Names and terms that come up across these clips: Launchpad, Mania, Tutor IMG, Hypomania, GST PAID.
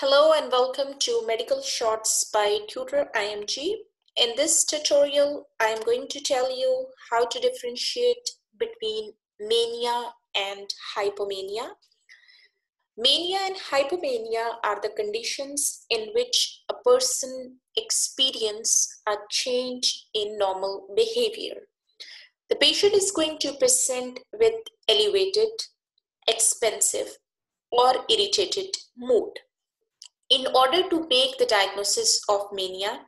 Hello and welcome to Medical Shorts by Tutor IMG. In this tutorial, I am going to tell you how to differentiate between mania and hypomania. Mania and hypomania are the conditions in which a person experiences a change in normal behavior. The patient is going to present with elevated, expansive, or irritated mood. In order to make the diagnosis of mania,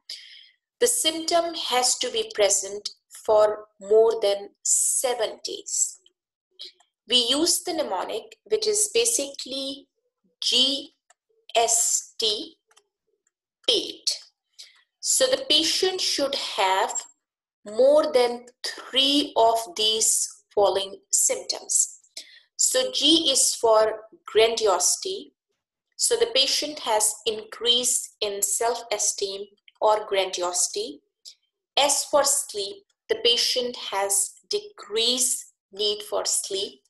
the symptom has to be present for more than 7 days. We use the mnemonic, which is basically GST PAID. So the patient should have more than 3 of these following symptoms. So G is for grandiosity. So the patient has increase in self-esteem or grandiosity. S for sleep, the patient has decreased need for sleep.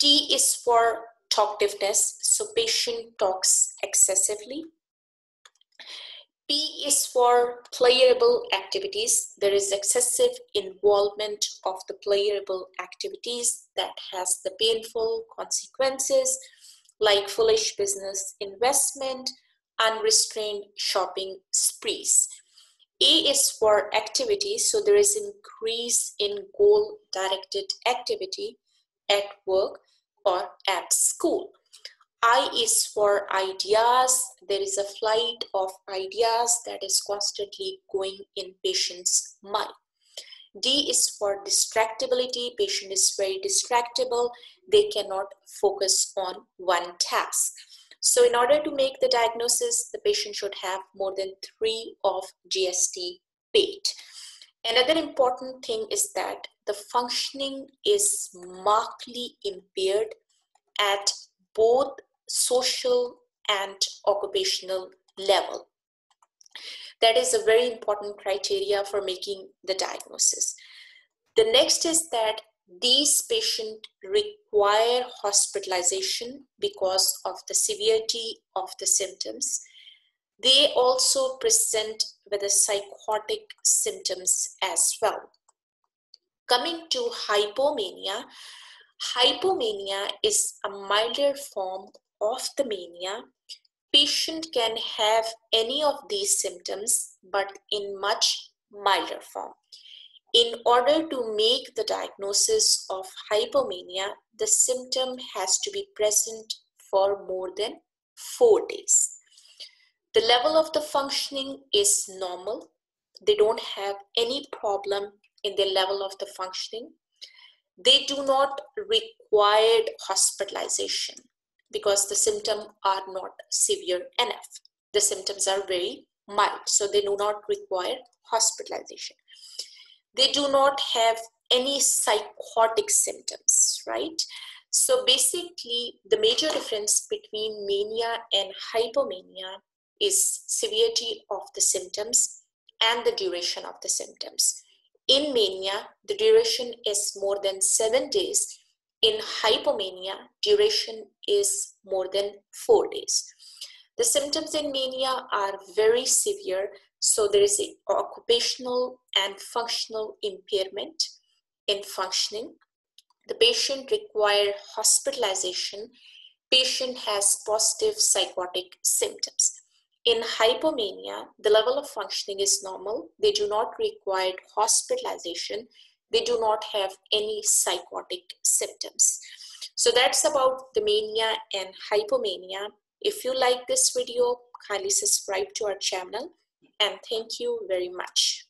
T is for talkativeness, so patient talks excessively. P is for pleasurable activities. There is excessive involvement of the pleasurable activities that has the painful consequences, like foolish business investment, unrestrained shopping sprees. A is for activity, so there is increase in goal-directed activity at work or at school. I is for ideas. There is a flight of ideas that is constantly going in patient's mind. D is for distractibility. Patient is very distractible. They cannot focus on one task. So in order to make the diagnosis, the patient should have more than 3 of GST PAID. Another important thing is that the functioning is markedly impaired at both social and occupational level. That is a very important criteria for making the diagnosis. The next is that these patients require hospitalization because of the severity of the symptoms. They also present with the psychotic symptoms as well. Coming to hypomania, hypomania is a milder form of the mania. Patient can have any of these symptoms, but in much milder form. In order to make the diagnosis of hypomania, the symptom has to be present for more than 4 days. The level of the functioning is normal. They don't have any problem in the level of the functioning. They do not require hospitalization, because the symptoms are not severe enough. The symptoms are very mild, so they do not require hospitalization. They do not have any psychotic symptoms, right? So basically, the major difference between mania and hypomania is severity of the symptoms and the duration of the symptoms. In mania, the duration is more than 7 days. In hypomania, duration is more than 4 days. The symptoms in mania are very severe, so there is an occupational and functional impairment in functioning. The patient requires hospitalization. Patient has positive psychotic symptoms. In hypomania, the level of functioning is normal. They do not require hospitalization. They do not have any psychotic symptoms. So that's about the mania and hypomania. If you like this video, kindly subscribe to our channel, and thank you very much.